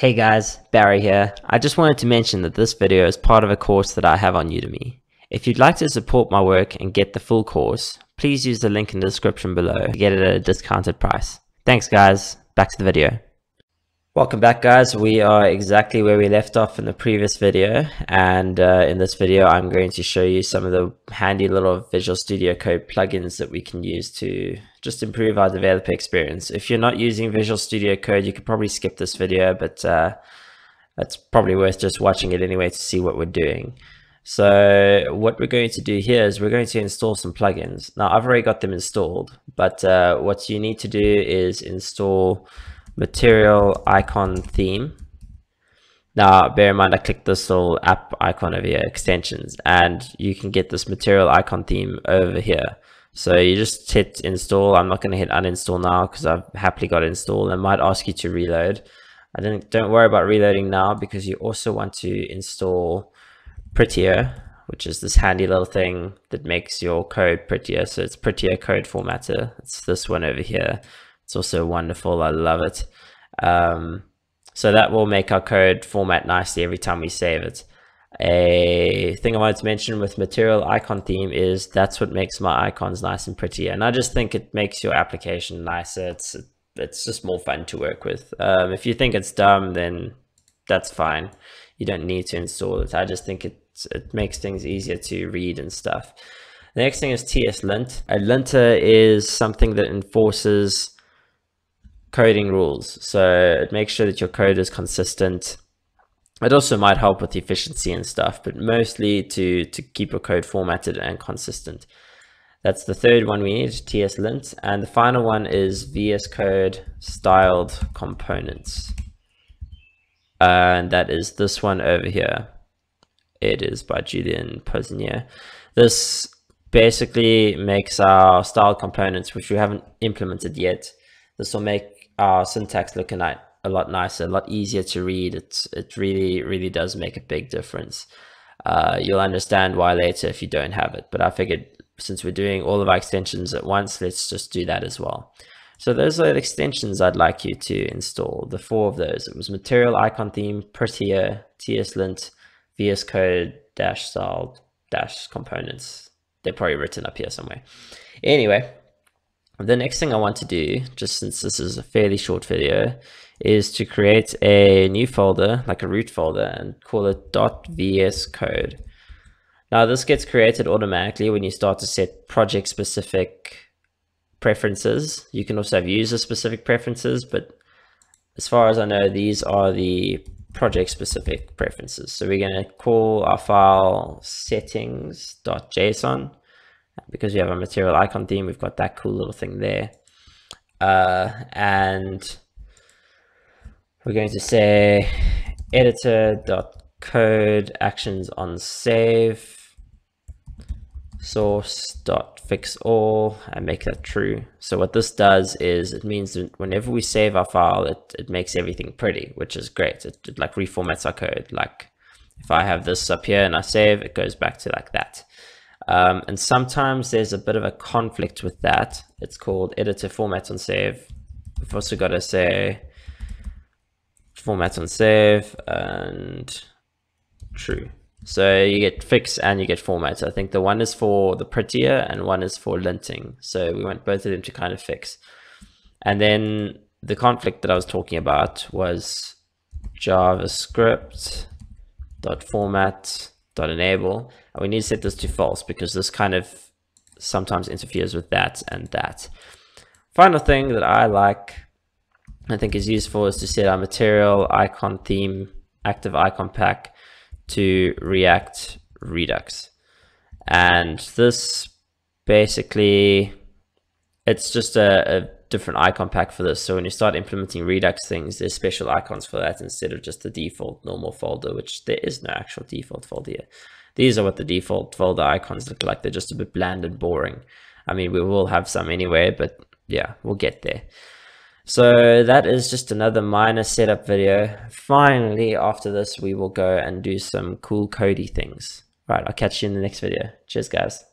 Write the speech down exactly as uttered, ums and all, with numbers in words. Hey guys, Barry here. I just wanted to mention that this video is part of a course that I have on Udemy. If you'd like to support my work and get the full course, please use the link in the description below to get it at a discounted price. Thanks guys, back to the video. Welcome back guys, we are exactly where we left off in the previous video, and uh, in this video I'm going to show you some of the handy little Visual Studio Code plugins that we can use to just improve our developer experience. If you're not using Visual Studio Code, you could probably skip this video, but uh, it's probably worth just watching it anyway to see what we're doing. So what we're going to do here is we're going to install some plugins. Now I've already got them installed, but uh, what you need to do is install Material Icon Theme. Now bear in mind I clicked this little app icon over here, extensions, and you can get this Material Icon Theme over here. So you just hit install. I'm not going to hit uninstall now because I've happily got it installed. I might ask you to reload. I didn't, don't worry about reloading now because you also want to install Prettier, which is this handy little thing that makes your code prettier. So it's Prettier Code Formatter. It's this one over here. It's also wonderful. I love it. Um, so that will make our code format nicely every time we save it. A thing I wanted to mention with Material Icon Theme is that's what makes my icons nice and pretty, and I just think it makes your application nicer. It's it's just more fun to work with. Um, if you think it's dumb, then that's fine. You don't need to install it. I just think it it makes things easier to read and stuff. The next thing is TSLint. A linter is something that enforces coding rules, so it makes sure that your code is consistent. It also might help with efficiency and stuff, but mostly to to keep your code formatted and consistent. That's the third one we need, TSLint, and the final one is V S Code Styled Components, and that is this one over here. It is by Julian Poznier. This basically makes our styled components, which we haven't implemented yet. This will make our syntax look a lot nicer, a lot easier to read. It's, it really, really does make a big difference. Uh, you'll understand why later if you don't have it, but I figured since we're doing all of our extensions at once, let's just do that as well. So those are the extensions I'd like you to install, the four of those. It was Material Icon Theme, Prettier, TSLint, V S Code dash style dash components. They're probably written up here somewhere. Anyway, the next thing I want to do, just since this is a fairly short video, is to create a new folder, like a root folder, and call it .vscode. Now this gets created automatically when you start to set project specific preferences. You can also have user specific preferences, but as far as I know, these are the project specific preferences. So we're going to call our file settings.json. Because we have a Material Icon Theme, we've got that cool little thing there. Uh, and we're going to say editor.code actions on save, source.fixall, and make that true. So what this does is it means that whenever we save our file, it, it makes everything pretty, which is great. It, it like reformats our code. Like if I have this up here and I save, it goes back to like that. Um, and sometimes there's a bit of a conflict with that. It's called editor format on save. We've also got to say format on save and true. So you get fix and you get format. I think the one is for the prettier and one is for linting. So we want both of them to kind of fix. And then the conflict that I was talking about was JavaScript.format.enable. And we need to set this to false because this kind of sometimes interferes with that and that. Final thing that I like, I think is useful, is to set our Material Icon Theme active icon pack to React Redux. And this basically, it's just a, a different icon pack for this. So when you start implementing Redux things, there's special icons for that instead of just the default normal folder, which there is no actual default folder here. These are what the default folder icons look like. They're just a bit bland and boring. I mean, we will have some anyway, but yeah, we'll get there. So that is just another minor setup video. Finally, after this, we will go and do some cool codey things. Right, I'll catch you in the next video. Cheers, guys.